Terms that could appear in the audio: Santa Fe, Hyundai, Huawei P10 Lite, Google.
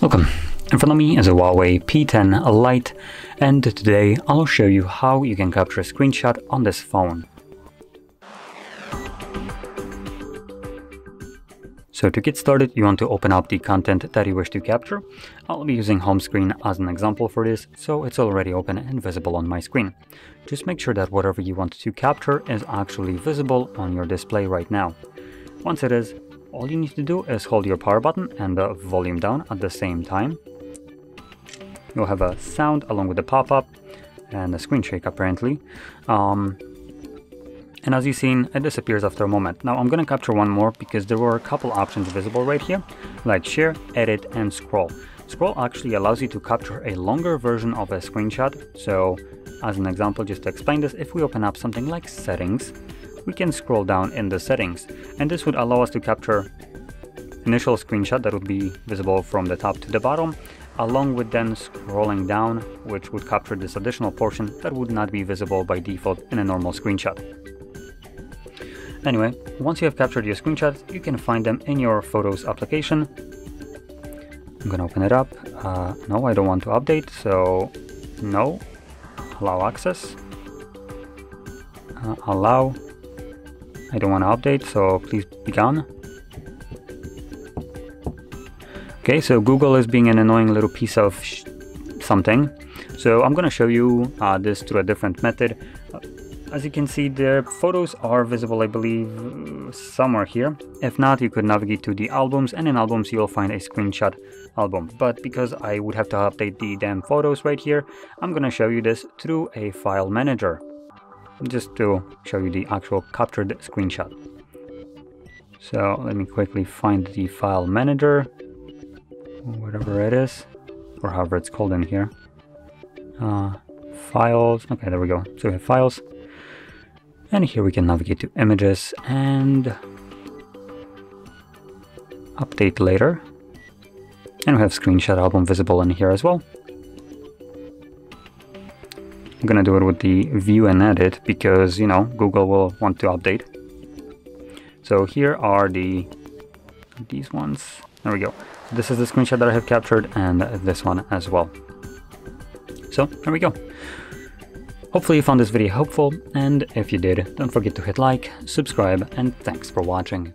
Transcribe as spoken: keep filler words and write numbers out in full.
Welcome. In front of me is a Huawei P ten Lite, and today I'll show you how you can capture a screenshot on this phone. So to get started, you want to open up the content that you wish to capture. I'll be using home screen as an example for this, so it's already open and visible on my screen. Just make sure that whatever you want to capture is actually visible on your display right now. Once it is, all you need to do is hold your power button and the volume down at the same time. You'll have a sound along with the pop-up and a screen shake apparently. Um, And as you've seen, it disappears after a moment. Now I'm going to capture one more because there were a couple options visible right here, like share, edit, and scroll. Scroll actually allows you to capture a longer version of a screenshot. So as an example, just to explain this, if we open up something like settings, we can scroll down in the settings. And this would allow us to capture initial screenshot that would be visible from the top to the bottom, along with then scrolling down, which would capture this additional portion that would not be visible by default in a normal screenshot. Anyway, once you have captured your screenshots, you can find them in your Photos application. I'm gonna open it up. Uh, no, I don't want to update, so no. Allow access. Uh, allow. I don't want to update, so please be gone. Okay, so Google is being an annoying little piece of sh something. So I'm gonna show you uh, this through a different method. As you can see, the photos are visible, I believe, somewhere here. If not, you could navigate to the albums, and in albums you'll find a screenshot album. But because I would have to update the damn photos right here, I'm gonna show you this through a file manager, just to show you the actual captured screenshot. So let me quickly find the file manager, whatever it is, or however it's called in here. Uh, files, okay, there we go. So we have files. And here we can navigate to images and update later. And we have screenshot album visible in here as well. I'm gonna do it with the view and edit because, you know, Google will want to update. So here are the, these ones, there we go. This is the screenshot that I have captured and this one as well. So there we go. Hopefully you found this video helpful, and if you did, don't forget to hit like, subscribe, and thanks for watching.